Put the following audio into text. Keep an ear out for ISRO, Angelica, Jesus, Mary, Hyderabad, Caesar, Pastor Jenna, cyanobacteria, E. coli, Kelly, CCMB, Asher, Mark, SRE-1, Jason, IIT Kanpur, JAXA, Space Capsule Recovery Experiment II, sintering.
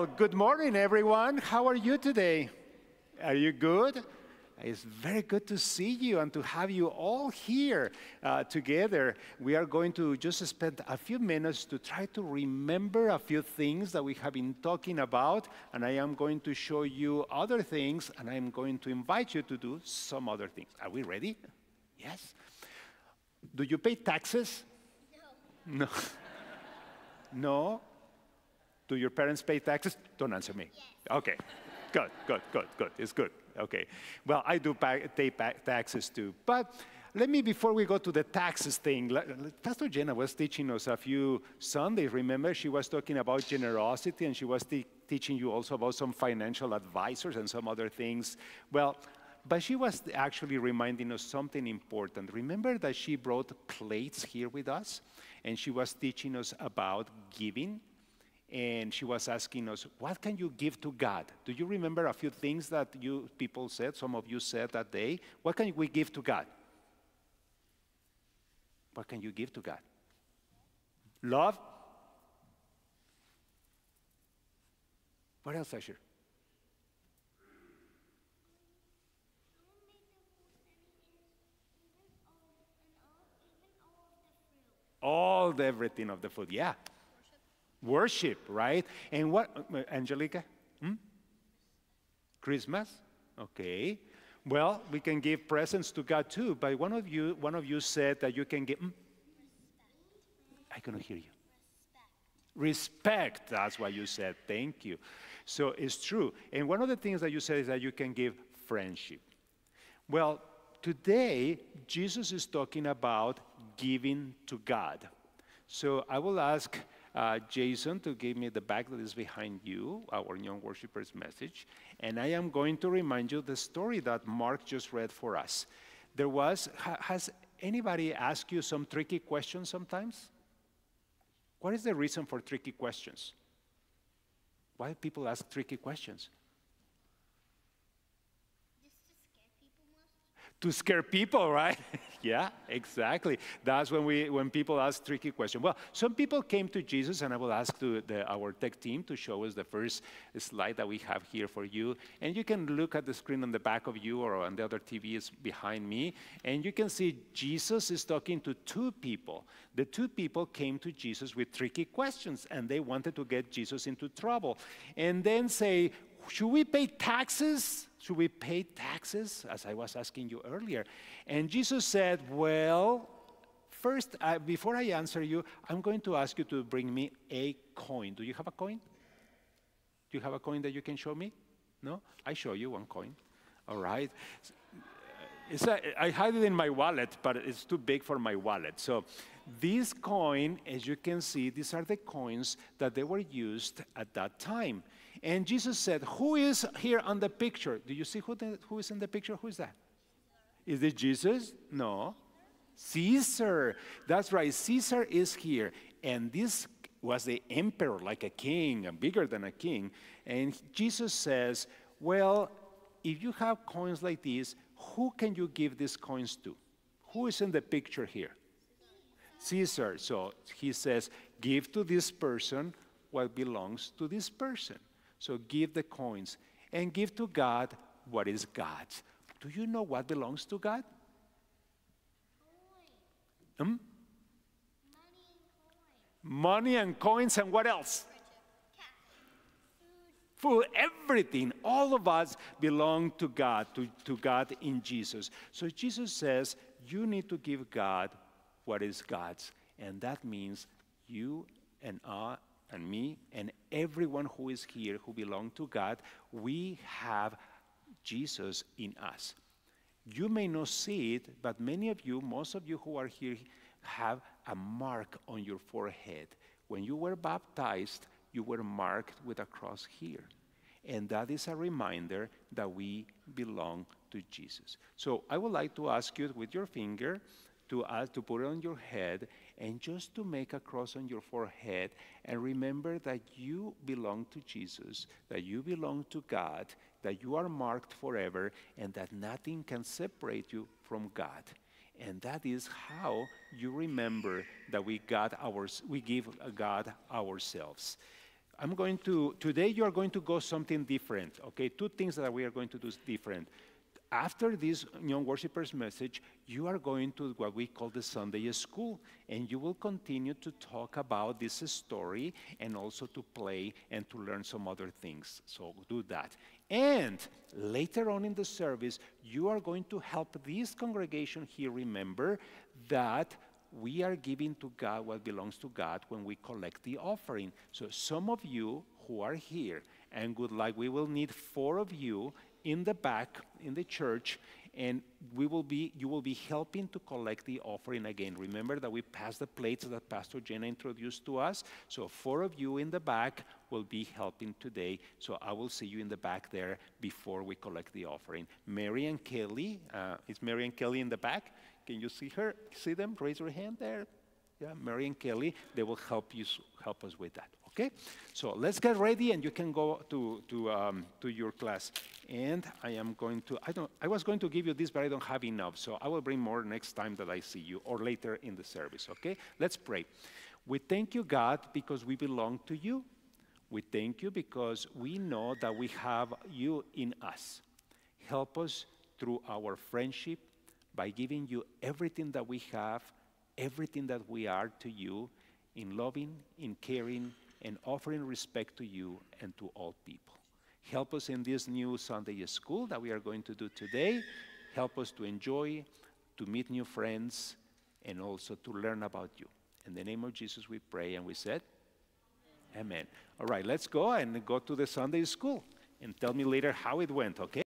Well, good morning, everyone. How are you today? Are you good? It's very good to see you and to have you all here together. We are going to just spend a few minutes to try to remember a few things that we have been talking about, and I am going to show you other things, and I am going to invite you to do some other things. Are we ready? Yes? Do you pay taxes? No. No? No? Do your parents pay taxes? Don't answer me. Yes. Okay. Good, good, good, good. It's good. Okay. Well, I do pay taxes too. But let me, before we go to the taxes thing, Pastor Jenna was teaching us a few Sundays. Remember, she was talking about generosity, and she was teaching you also about some financial advisors and some other things. Well, but she was actually reminding us something important. Remember that she brought plates here with us, and she was teaching us about giving. And she was asking us, what can you give to God? Do you remember a few things that you people said, some of you said that day? What can we give to God? What can you give to God? Love? What else, Asher? All the everything of the food, yeah. Worship, right? And what, Angelica? Christmas? Okay. Well, we can give presents to God too, but one of you said that you can give I cannot hear you. Respect. That's what you said. Thank you. So it's true. And one of the things that you said is that you can give friendship. Well, today Jesus is talking about giving to God. So I will ask Jason to give me the bag that is behind you, our young worshipers' message, and I am going to remind you the story that Mark just read for us. There was, has anybody asked you some tricky questions sometimes? What is the reason for tricky questions? Why do people ask tricky questions? To scare people, right? Yeah, exactly. That's when people ask tricky questions. Well, some people came to Jesus, and I will ask our tech team to show us the first slide that we have here for you. And you can look at the screen on the back of you or on the other TVs behind me, and you can see Jesus is talking to two people. The two people came to Jesus with tricky questions, and they wanted to get Jesus into trouble. And then say, should we pay taxes? Should we pay taxes, as I was asking you earlier? And Jesus said, well, first, before I answer you, I'm going to ask you to bring me a coin. Do you have a coin? Do you have a coin that you can show me? No? I show you one coin. All right. I hide it in my wallet, but it's too big for my wallet. So this coin, as you can see, these are the coins that they were used at that time. And Jesus said, who is here on the picture? Do you see who is in the picture? Who is that? Is it Jesus? No. Caesar. That's right. Caesar is here. And this was the emperor, like a king, and bigger than a king. And Jesus says, well, if you have coins like these, who can you give these coins to? Who is in the picture here? Caesar. So he says, give to this person what belongs to this person. So give the coins, and give to God what is God's. Do you know what belongs to God? Coin. Money and coins, and what else? Food, everything, all of us belong to God, to God in Jesus. So Jesus says, you need to give God what is God's, and that means you and I and me and everyone who is here who belong to God, we have Jesus in us. You may not see it, but many of you, most of you who are here, have a mark on your forehead. When you were baptized, you were marked with a cross here. And that is a reminder that we belong to Jesus. So I would like to ask you with your finger to put it on your head and just to make a cross on your forehead and remember that you belong to Jesus, that you belong to God, that you are marked forever, and that nothing can separate you from God. And that is how you remember that we give God ourselves. I'm going to, today you are going to go something different, okay? Two things that we are going to do different. After this young worshipers message, you are going to what we call the Sunday school, and you will continue to talk about this story and also to play and to learn some other things. So do that. And later on in the service, you are going to help this congregation here remember that we are giving to God what belongs to God when we collect the offering. So some of you who are here, and good luck, we will need 4 of you in the back in the church, and we will be, you will be helping to collect the offering again. Remember that we pass the plates that Pastor Jenna introduced to us. So 4 of you in the back will be helping today. So I will see you in the back there before we collect the offering. Mary and Kelly, is Mary and Kelly in the back? Can you see her? See them? Raise your hand there. Yeah, Mary and Kelly, they will help us with that. Okay, so let's get ready, and you can go to your class. And I am going to, I was going to give you this, but I don't have enough, so I will bring more next time that I see you or later in the service. Okay, let's pray. We thank you, God, because we belong to you. We thank you because we know that we have you in us. Help us through our friendship by giving you everything that we have, everything that we are to you, in loving, in caring, and offering respect to you and to all people. Help us in this new Sunday school that we are going to do today. Help us to enjoy, to meet new friends, and also to learn about you. In the name of Jesus we pray, and we said, amen. All right, let's go and go to the Sunday school and tell me later how it went, okay?